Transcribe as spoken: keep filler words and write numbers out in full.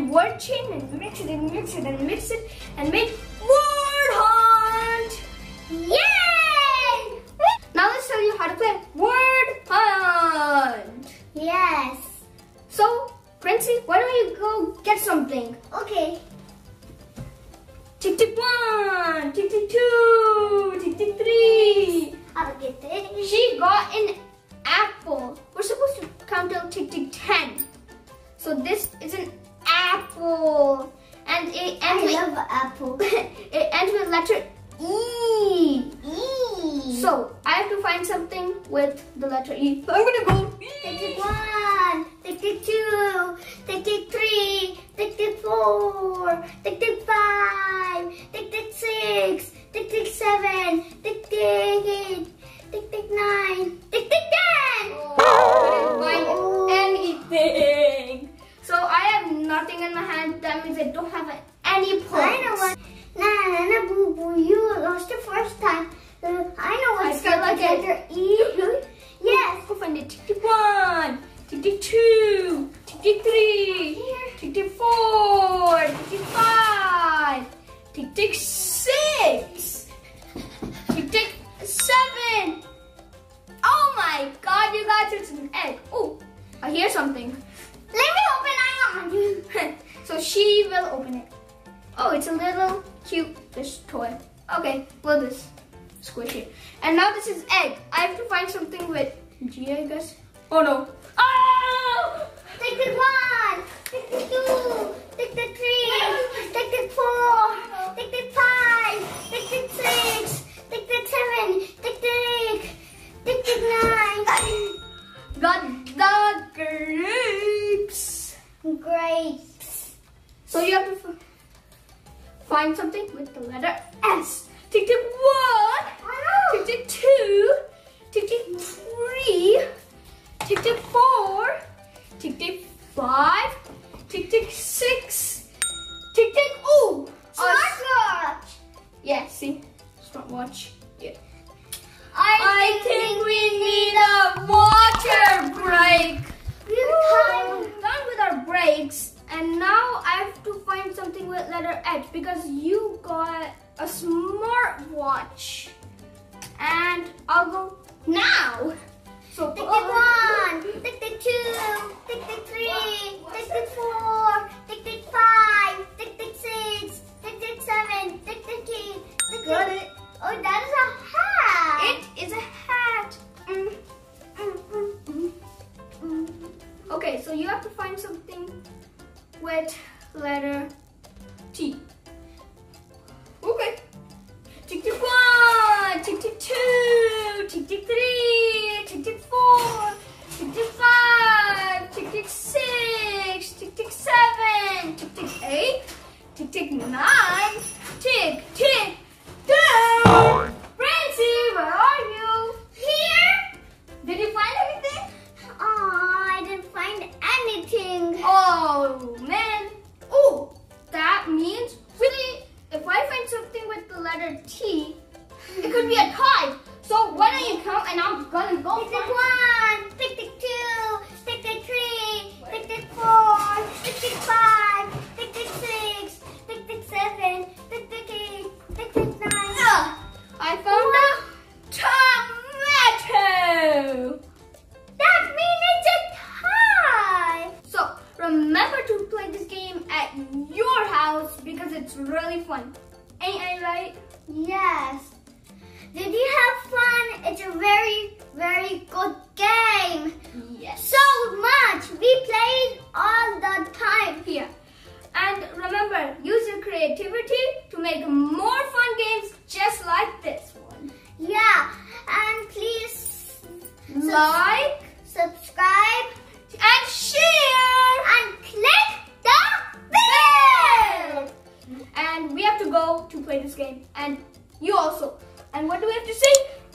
and watching and mix it and mix it and mix it and make Word Hunt! Yay! Now let's tell you how to play Word Hunt! Yes! So, Princey, why don't you go get something? Okay. Tick tick one, tick tick two, tick tick three. I'll get it. She got an apple. We're supposed to count till tick tick ten. So this is an apple, and it ends. I with, love apple. It ends with letter E. E. So I have to find something with the letter E. So I'm gonna go. E. Tick tick one, tick tick two, tick tick three, tick tick four, tick tick five, tick tick six, tick tick seven, tick tick eight, tick tick nine, tick tick ten. Oh, I couldn't find anything. So I have nothing in my hand. That means I don't have any points. I know what. Na na na boo boo. You lost the first time. I know what. I got like letter E. Really? Yes. Go find it. Tick tick one. Tick tick two. Tick tick three. Tick tick four. Tick tick five. Tick tick six. Tick tick seven. Oh my God! You guys, it's an egg. Oh, I hear something. Let me open it on you. So she will open it. Oh, it's a little cute fish toy. Okay, we'll just squish it. And now this is egg. I have to find something with G, I guess. Oh no. Oh! Take the one. Take the two. Take the three. Take the four. Take the five. Take the six. Take the seven. Take the eight. Take the nine. Got the grapes. Grapes. So you have to find something with the letter S. Tick tick one, tick tick two, tick tick three, tick tick four, tick tick five, tick tick six, tick tick. Ooh, smartwatch. Yeah, see, smartwatch. Yeah. I, I think, think we need a water break. We're done with our breaks, and now I have to find something with letter H because you got a smart watch, and I'll go now. So tick tick one, tick tick two, tick tick three, tick tick four, tick tick five, tick tick six, tick tick seven, tick tick eight, tick tick. Oh, that is a hat. It is a hat. Mm. Okay, so you have to find something with letter T. Okay. Tick tick one, tick tick two, tick tick three, tick tick four, tick tick five, tick tick six, tick tick seven, tick tick eight, tick tick nine, tick tick ten. Princey, where are you? Here. Did you find anything? I didn't find anything. Oh man. Oh, that means really, if I find something with the letter T, it could be a tie. So why don't you count and I'm gonna go tick, tick one, tick tick two, tick tick three, tick tick four, tick tick five, tick tick six, tick tick seven, tick tick eight, tick tick nine. Uh, I found a tomato. That means it's a tie! So, remember to play this game at your house because it's really fun. Ain't I right? Yes. Did you have fun? It's a very, very good game. Yes. So much! We play it all the time here. And remember, use your creativity to make more fun games just like this one. Yeah, and please like, subscribe and share and click the bell. And we have to go to play this game, and you also. And what do we have to say?